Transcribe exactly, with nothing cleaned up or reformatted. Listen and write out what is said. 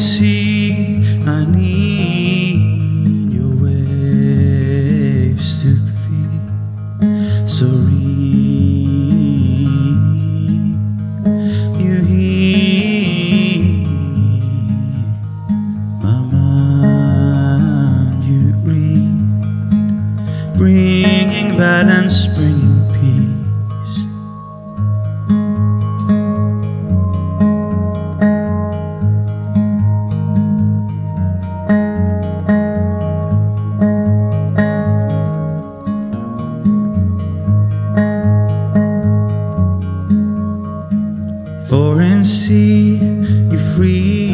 sea, I need your waves to be serene. You hear my mind, you read, bringing balance, bringing peace. Foreign sea, you free.